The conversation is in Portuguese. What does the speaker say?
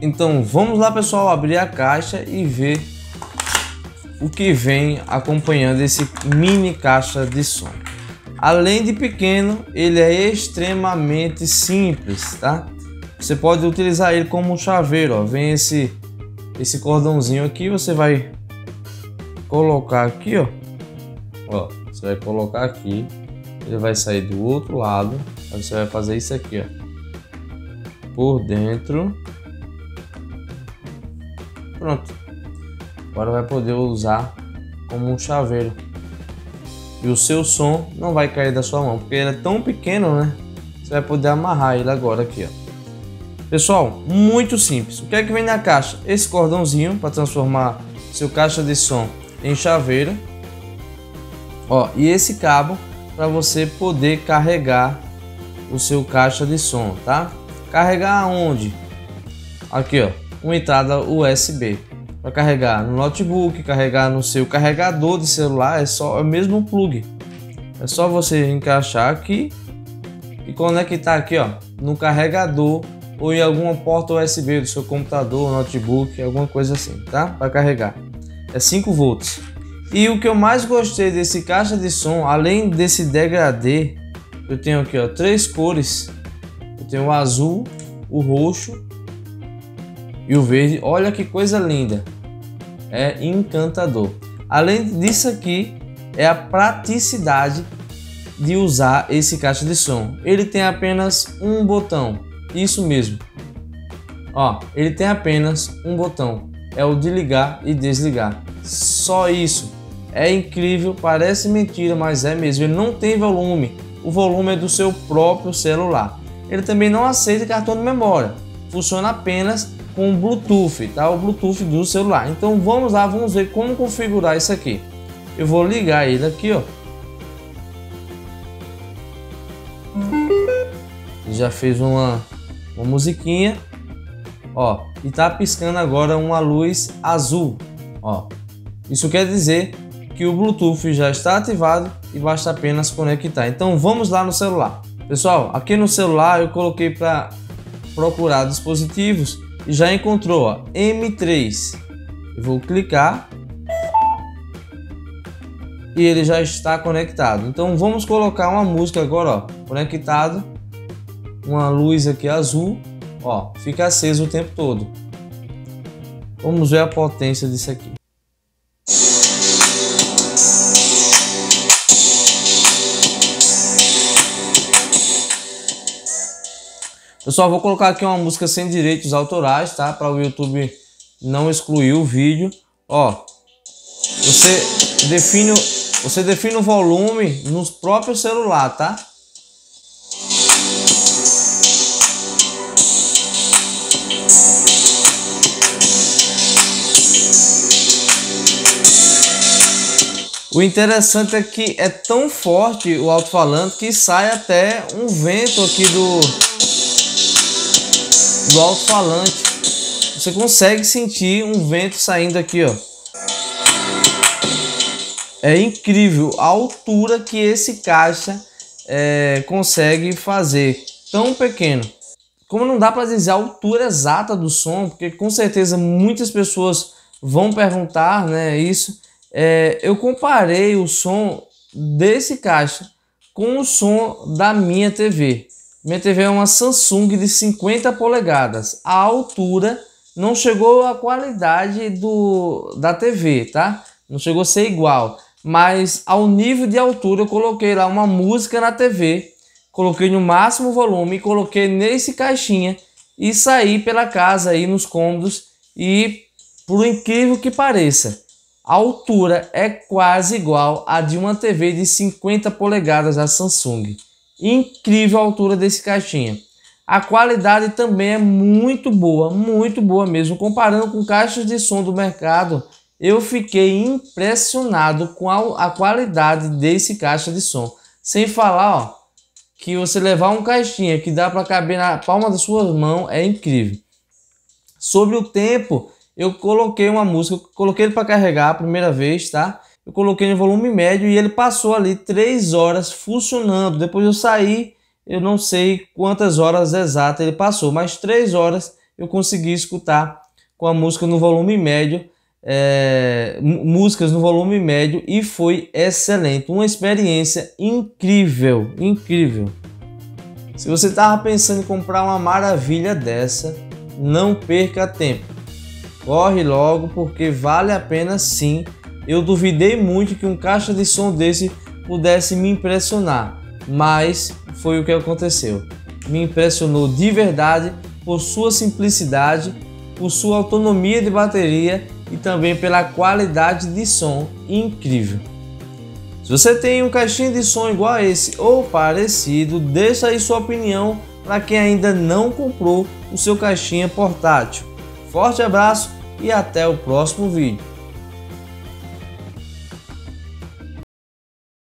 Então vamos lá, pessoal, abrir a caixa e ver o que vem acompanhando esse mini caixa de som. Além de pequeno, ele é extremamente simples, tá? Você pode utilizar ele como um chaveiro, ó. Vem esse cordãozinho aqui, você vai colocar aqui, ó. Ó, você vai colocar aqui, ele vai sair do outro lado, aí você vai fazer isso aqui, ó, por dentro. Pronto, agora vai poder usar como um chaveiro e o seu som não vai cair da sua mão, porque ele é tão pequeno, né? Você vai poder amarrar ele agora aqui, ó. Pessoal, muito simples. O que é que vem na caixa? Esse cordãozinho para transformar seu caixa de som em chaveiro, ó, e esse cabo para você poder carregar o seu caixa de som, tá? Carregar aonde? Aqui, ó, uma entrada USB para carregar no notebook, carregar no seu carregador de celular. É só o mesmo plug, é só você encaixar aqui e conectar aqui, ó, no carregador ou em alguma porta USB do seu computador, notebook, alguma coisa assim, tá? Para carregar é 5 volts. E o que eu mais gostei desse caixa de som, além desse degradê, eu tenho aqui, ó, 3 cores. Eu tenho o azul, o roxo e o verde. Olha que coisa linda, é encantador. Além disso aqui é a praticidade de usar esse caixa de som. Ele tem apenas um botão, isso mesmo, ó, ele tem apenas um botão, é o de ligar e desligar, só isso. É incrível, parece mentira, mas é mesmo. Ele não tem volume, o volume é do seu próprio celular. Ele também não aceita cartão de memória, funciona apenas com Bluetooth, tá? O Bluetooth do celular. Então vamos lá, vamos ver como configurar isso aqui. Eu vou ligar ele aqui, ó. Ele já fez uma musiquinha, ó, e tá piscando agora uma luz azul, ó. Isso quer dizer que o Bluetooth já está ativado e basta apenas conectar. Então vamos lá no celular. Pessoal, aqui no celular eu coloquei para procurar dispositivos. Já encontrou, ó, M3. Eu vou clicar e ele já está conectado. Então vamos colocar uma música agora, ó, conectado, uma luz aqui azul, ó, fica aceso o tempo todo. Vamos ver a potência disso aqui. Pessoal, vou colocar aqui uma música sem direitos autorais, tá? Para o YouTube não excluir o vídeo. Ó, você define o volume no próprio celular, tá? O interessante é que é tão forte o alto-falante que sai até um vento aqui do alto-falante. Você consegue sentir um vento saindo aqui, ó. É incrível a altura que esse caixa consegue fazer, tão pequeno. Como não dá para dizer a altura exata do som, porque com certeza muitas pessoas vão perguntar, né, isso, eu comparei o som desse caixa com o som da minha TV. Minha TV é uma Samsung de 50 polegadas. A altura não chegou à qualidade da TV, tá? Não chegou a ser igual. Mas ao nível de altura eu coloquei lá uma música na TV. Coloquei no máximo volume, coloquei nesse caixinha e saí pela casa aí nos cômodos. E por incrível que pareça, a altura é quase igual à de uma TV de 50 polegadas da Samsung. Incrível a altura desse caixinha. A qualidade também é muito boa mesmo. Comparando com caixas de som do mercado, eu fiquei impressionado com a qualidade desse caixa de som. Sem falar, ó, que você levar um caixinha que dá para caber na palma das suas mãos é incrível. Sobre o tempo, eu coloquei uma música, coloquei ele para carregar a primeira vez, tá? Eu coloquei no volume médio e ele passou ali 3 horas funcionando. Depois eu saí, eu não sei quantas horas exatas ele passou, mas 3 horas eu consegui escutar com a música no volume médio, músicas no volume médio, e foi excelente, uma experiência incrível, incrível. Se você estava pensando em comprar uma maravilha dessa, não perca tempo, corre logo porque vale a pena sim. Eu duvidei muito que um caixa de som desse pudesse me impressionar, mas foi o que aconteceu. Me impressionou de verdade por sua simplicidade, por sua autonomia de bateria e também pela qualidade de som incrível. Se você tem um caixinha de som igual a esse ou parecido, deixa aí sua opinião para quem ainda não comprou o seu caixinha portátil. Forte abraço e até o próximo vídeo.